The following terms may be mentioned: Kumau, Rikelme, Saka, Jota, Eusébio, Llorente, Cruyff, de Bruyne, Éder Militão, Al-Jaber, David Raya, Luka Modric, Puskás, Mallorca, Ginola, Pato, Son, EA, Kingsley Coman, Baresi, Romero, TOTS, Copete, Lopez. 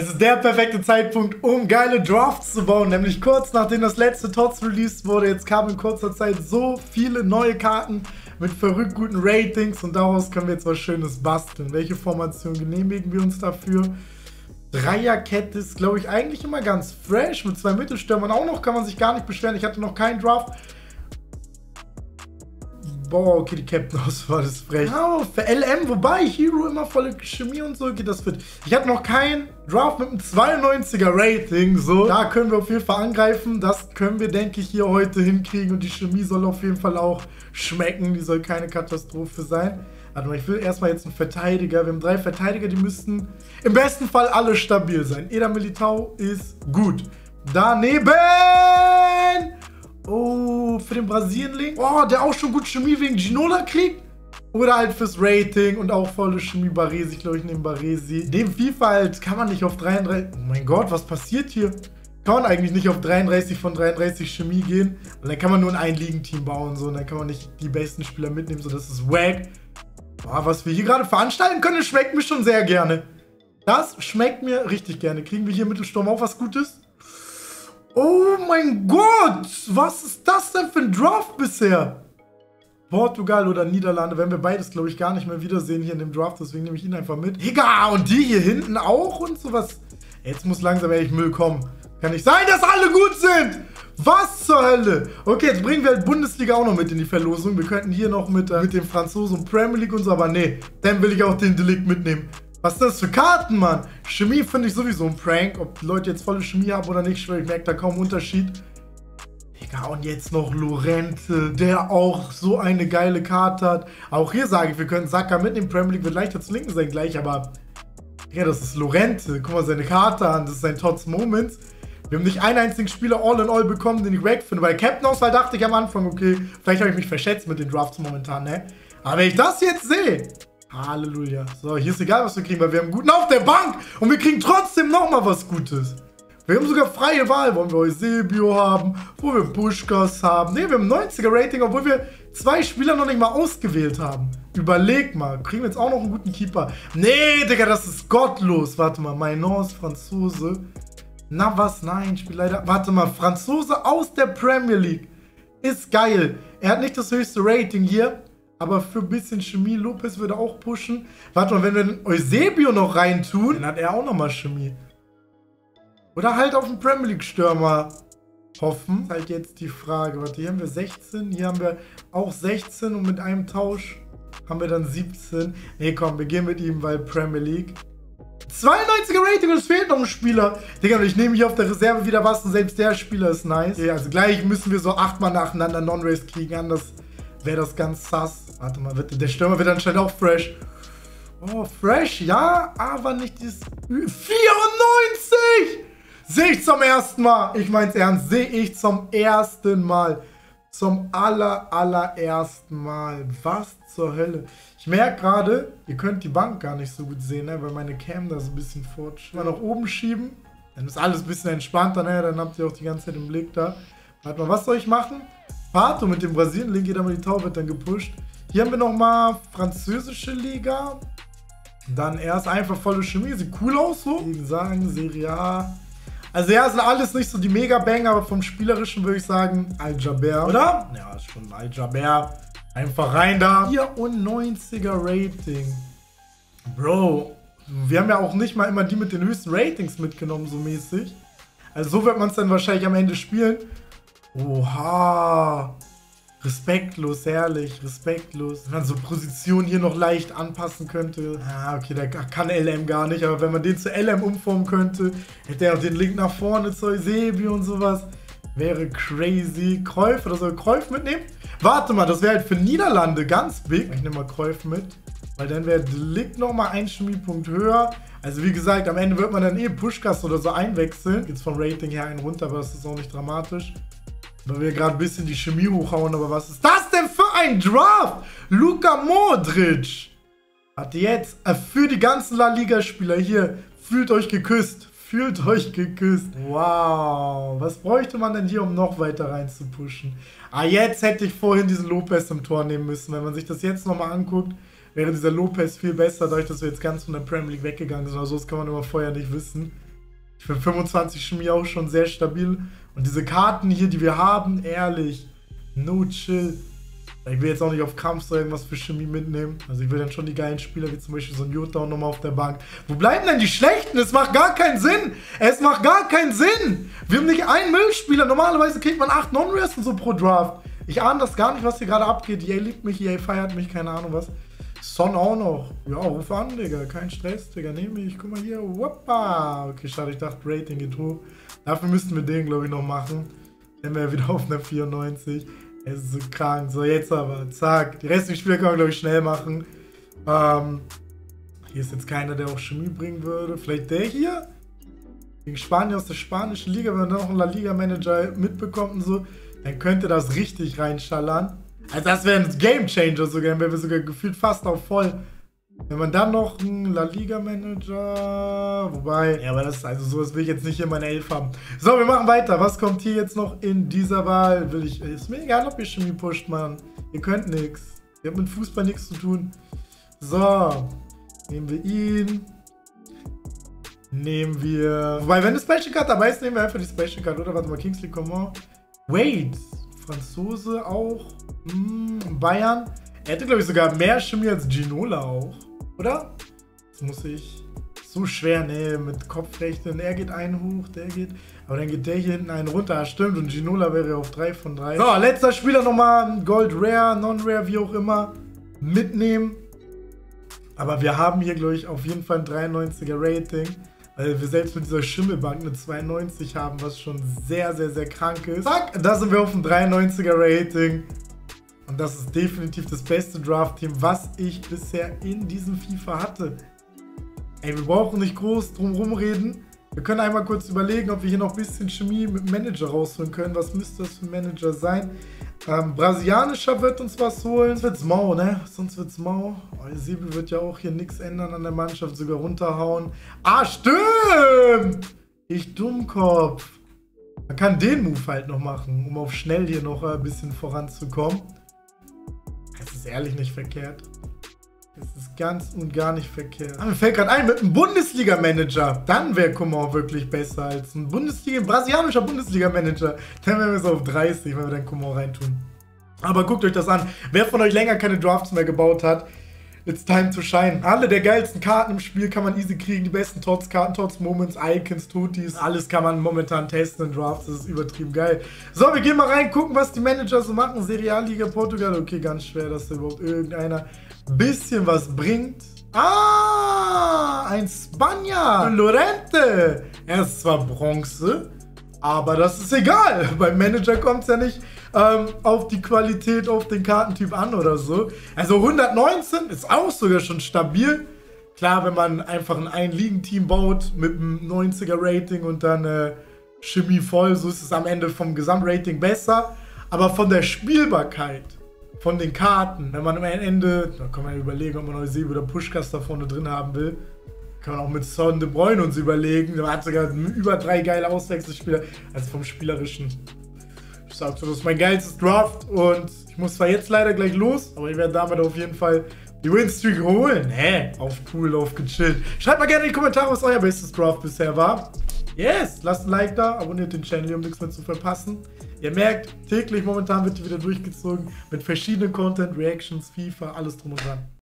Es ist der perfekte Zeitpunkt, um geile Drafts zu bauen, nämlich kurz nachdem das letzte TOTS released wurde. Jetzt kamen in kurzer Zeit so viele neue Karten mit verrückt guten Ratings und daraus können wir jetzt was Schönes basteln. Welche Formation genehmigen wir uns dafür? Dreierkette ist, glaube ich, eigentlich immer ganz fresh, mit zwei Mittelstürmern auch noch, kann man sich gar nicht beschweren. Ich hatte noch keinen Draft. Boah, okay, die Captain-Auswahl ist frech. Oh, für LM, wobei Hero immer volle Chemie und so, geht das fit. Ich hatte noch keinen Draft mit einem 92er-Rating, so. Da können wir auf jeden Fall angreifen. Das können wir, denke ich, hier heute hinkriegen. Und die Chemie soll auf jeden Fall auch schmecken. Die soll keine Katastrophe sein. Warte mal, ich will erstmal jetzt einen Verteidiger. Wir haben drei Verteidiger, die müssten im besten Fall alle stabil sein. Éder Militão ist gut. Daneben! Oh, für den Brasilienling. Oh, der auch schon gut Chemie wegen Ginola kriegt. Oder halt fürs Rating und auch volle Chemie. Baresi, glaube ich, neben Baresi. Dem Vielfalt kann man nicht auf 33... Oh mein Gott, was passiert hier? Kann man eigentlich nicht auf 33 von 33 Chemie gehen. Und dann kann man nur ein Ligenteam bauen. So. Und dann kann man nicht die besten Spieler mitnehmen. So, das ist wack. Boah, was wir hier gerade veranstalten können, schmeckt mir schon sehr gerne. Das schmeckt mir richtig gerne. Kriegen wir hier im Mittelsturm auch was Gutes? Oh mein Gott, was ist das denn für ein Draft bisher? Portugal oder Niederlande, werden wir beides, glaube ich, gar nicht mehr wiedersehen hier in dem Draft. Deswegen nehme ich ihn einfach mit. Digga, und die hier hinten auch und sowas. Jetzt muss langsam ehrlich Müll kommen. Kann nicht sein, dass alle gut sind. Was zur Hölle? Okay, jetzt bringen wir halt Bundesliga auch noch mit in die Verlosung. Wir könnten hier noch mit dem Franzosen und Premier League und so. Aber nee, dann will ich auch den Delikt mitnehmen. Was ist das für Karten, Mann? Chemie finde ich sowieso ein Prank. Ob die Leute jetzt volle Chemie haben oder nicht, ich merke da kaum Unterschied. Digga, und jetzt noch Llorente, der auch so eine geile Karte hat. Auch hier sage ich, wir können Saka mitnehmen. Premier League wird leichter zu linken sein gleich, aber... Digga, das ist Llorente. Guck mal seine Karte an, das ist sein Tots Moments. Wir haben nicht einen einzigen Spieler all-in-all bekommen, den ich wegfinde. Bei der Captain-Auswahl dachte ich am Anfang, okay, vielleicht habe ich mich verschätzt mit den Drafts momentan, ne? Aber wenn ich das jetzt sehe... Halleluja. So, hier ist egal, was wir kriegen, weil wir haben einen guten auf der Bank und wir kriegen trotzdem nochmal was Gutes. Wir haben sogar freie Wahl. Wollen wir Eusébio haben, wo wir Puskás haben. Ne, wir haben 90er-Rating, obwohl wir zwei Spieler noch nicht mal ausgewählt haben. Überleg mal, kriegen wir jetzt auch noch einen guten Keeper? Nee, Digga, das ist gottlos. Warte mal, Mainos, Franzose. Na was, nein, ich bin leider... Warte mal, Franzose aus der Premier League. Ist geil. Er hat nicht das höchste Rating hier. Aber für ein bisschen Chemie, Lopez würde auch pushen. Warte mal, wenn wir den Eusébio noch reintun, dann hat er auch nochmal Chemie. Oder halt auf den Premier League-Stürmer hoffen. Das ist halt jetzt die Frage. Warte, hier haben wir 16, hier haben wir auch 16 und mit einem Tausch haben wir dann 17. Ne, komm, wir gehen mit ihm, weil Premier League. 92er Rating und es fehlt noch ein Spieler. Digga, und ich nehme hier auf der Reserve wieder was und selbst der Spieler ist nice. Okay, also gleich müssen wir so 8-mal nacheinander Non-Race kriegen, anders... Wäre das ganz sass. Warte mal, der Stürmer wird anscheinend auch fresh. Oh, fresh, ja, aber nicht dieses... 94! Sehe ich zum ersten Mal. Ich meine es ernst, sehe ich zum ersten Mal. Zum allerersten Mal. Was zur Hölle? Ich merke gerade, ihr könnt die Bank gar nicht so gut sehen, ne? Weil meine Cam da so ein bisschen fortschiebt. Mal nach oben schieben, dann ist alles ein bisschen entspannter. Naja, dann habt ihr auch die ganze Zeit im Blick da. Warte mal, was soll ich machen? Pato mit dem Brasilien-Link, jeder mal die Tau wird dann gepusht. Hier haben wir nochmal französische Liga. Dann erst einfach volle Chemie. Sieht cool aus so. Ich sagen, Serie A. Also ja, sind alles nicht so die Mega-Bang, aber vom Spielerischen würde ich sagen Al-Jaber, oder? Ja, ist schon Al-Jaber. Einfach rein da. 94er Rating. Bro, wir haben ja auch nicht mal immer die mit den höchsten Ratings mitgenommen, so mäßig. Also so wird man es dann wahrscheinlich am Ende spielen. Oha, respektlos, herrlich, respektlos. Wenn man so Position hier noch leicht anpassen könnte. Ah, okay, der kann LM gar nicht, aber wenn man den zu LM umformen könnte, hätte er auch den Link nach vorne zu Eusébio und sowas. Wäre crazy. Cruyff, oder soll Cruyff mitnehmen? Warte mal, das wäre halt für Niederlande ganz big. Ich nehme mal Cruyff mit, weil dann wäre der Link nochmal ein Chemiepunkt höher. Also wie gesagt, am Ende wird man dann eh Puskás oder so einwechseln. Jetzt vom Rating her einen runter, aber das ist auch nicht dramatisch. Weil wir gerade ein bisschen die Chemie hochhauen, aber was ist das denn für ein Draft? Luka Modric hat jetzt für die ganzen La Liga-Spieler hier, fühlt euch geküsst, fühlt euch geküsst. Wow, was bräuchte man denn hier, um noch weiter rein zu pushen? Ah, jetzt hätte ich vorhin diesen Lopez im Tor nehmen müssen. Wenn man sich das jetzt nochmal anguckt, wäre dieser Lopez viel besser, dadurch, dass wir jetzt ganz von der Premier League weggegangen sind. Also das kann man immer vorher nicht wissen. Für 25 Schmier auch schon sehr stabil. Und diese Karten hier, die wir haben, ehrlich, no chill. Ich will jetzt auch nicht auf Kampf so irgendwas für Chemie mitnehmen. Also ich will dann schon die geilen Spieler, wie zum Beispiel so ein Jota und nochmal auf der Bank. Wo bleiben denn die Schlechten? Es macht gar keinen Sinn. Es macht gar keinen Sinn. Wir haben nicht einen Müllspieler. Normalerweise kriegt man 8 Non-Rares und so pro Draft. Ich ahne das gar nicht, was hier gerade abgeht. EA liebt mich, EA feiert mich, keine Ahnung was. Son auch noch. Ja, ruf an, Digga. Kein Stress, Digga. Nehme ich. Guck mal hier. Woppa. Okay, schade. Ich dachte, Rating geht hoch. Dafür müssten wir den, glaube ich, noch machen. Dann wäre wieder auf einer 94. Es ist so krank. So, jetzt aber. Zack. Die restlichen Spieler kann man, glaube ich, schnell machen. Hier ist jetzt keiner, der auch Chemie bringen würde. Vielleicht der hier? Gegen Spanien aus der spanischen Liga. Wenn man dann auch einen La Liga-Manager mitbekommt und so, dann könnte das richtig reinschallern. Also das wäre ein Game-Changer sogar. Dann wären wir sogar gefühlt fast auf voll. Wenn man dann noch einen La Liga-Manager... Wobei... Ja, aber das ist... Also sowas will ich jetzt nicht in meiner Elf haben. So, wir machen weiter. Was kommt hier jetzt noch in dieser Wahl? Will ich... Ist mir egal, ob ihr Chemie pusht, Mann. Ihr könnt nichts. Ihr habt mit Fußball nichts zu tun. So. Nehmen wir ihn. Nehmen wir... Wobei, wenn eine Special Card dabei ist, nehmen wir einfach die Special Card, oder? Warte mal, Kingsley Coman. Wait. Franzose auch. Bayern. Er hätte, glaube ich, sogar mehr Chemie als Ginola auch, oder? Das muss ich so schwer, nee, mit Kopfrechten. Er geht einen hoch, der geht. Aber dann geht der hier hinten einen runter. Stimmt, und Ginola wäre auf 3 von 3. So, letzter Spieler nochmal. Gold Rare, Non-Rare, wie auch immer. Mitnehmen. Aber wir haben hier, glaube ich, auf jeden Fall ein 93er Rating. Weil wir selbst mit dieser Schimmelbank eine 92 haben, was schon sehr, sehr, sehr krank ist. Zack, da sind wir auf dem 93er Rating. Und das ist definitiv das beste Draft-Team, was ich bisher in diesem FIFA hatte. Ey, wir brauchen nicht groß drum rumreden. Wir können einmal kurz überlegen, ob wir hier noch ein bisschen Chemie mit Manager rausholen können. Was müsste das für ein Manager sein? Brasilianischer wird uns was holen. Sonst wird's mau, ne? Sonst wird's mau. Oh, Eusébio wird ja auch hier nichts ändern an der Mannschaft, sogar runterhauen. Ah, stimmt! Ich Dummkopf. Man kann den Move halt noch machen, um auf schnell hier noch ein bisschen voranzukommen. Es ist ehrlich nicht verkehrt. Es ist ganz und gar nicht verkehrt. Ah, mir fällt gerade ein, mit einem Bundesliga-Manager. Dann wäre Kumau wirklich besser als ein brasilianischer Bundesliga-Manager. Dann wären wir so auf 30, wenn wir dann Kumau reintun. Aber guckt euch das an. Wer von euch länger keine Drafts mehr gebaut hat, it's time to shine. Alle der geilsten Karten im Spiel kann man easy kriegen. Die besten Tots, Karten, Tots, Moments, Icons, Tutis. Alles kann man momentan testen in Drafts. Das ist übertrieben geil. So, wir gehen mal rein, gucken, was die Manager so machen. Serie A, Liga Portugal. Okay, ganz schwer, dass da überhaupt irgendeiner ein bisschen was bringt. Ah, ein Spanier. Llorente. Er ist zwar Bronze, aber das ist egal. Beim Manager kommt es ja nicht auf die Qualität, auf den Kartentyp an oder so. Also 119 ist auch sogar schon stabil. Klar, wenn man einfach ein Einligen-Team baut mit einem 90er-Rating und dann Chemie voll, so ist es am Ende vom Gesamtrating besser. Aber von der Spielbarkeit, von den Karten, wenn man am Ende, da kann man ja überlegen, ob man Eusébio oder Puskás da vorne drin haben will, kann man auch mit Son, de Bruyne uns überlegen. Man hat sogar über 3 geile Auswechselspieler, also vom Spielerischen. Ich sag so, das ist mein geilstes Draft und ich muss zwar jetzt leider gleich los, aber ich werde damit auf jeden Fall die Winstreak holen. Hä? Auf cool, auf gechillt. Schreibt mal gerne in die Kommentare, was euer bestes Draft bisher war. Yes! Lasst ein Like da, abonniert den Channel, um nichts mehr zu verpassen. Ihr merkt, täglich momentan wird die wieder durchgezogen mit verschiedenen Content, Reactions, FIFA, alles drum und dran.